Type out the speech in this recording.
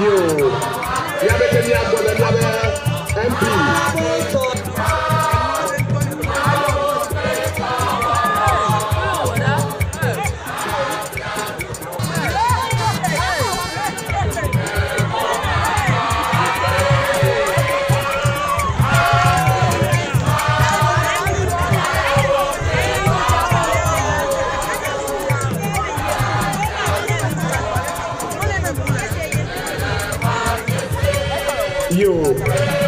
you. MP. You.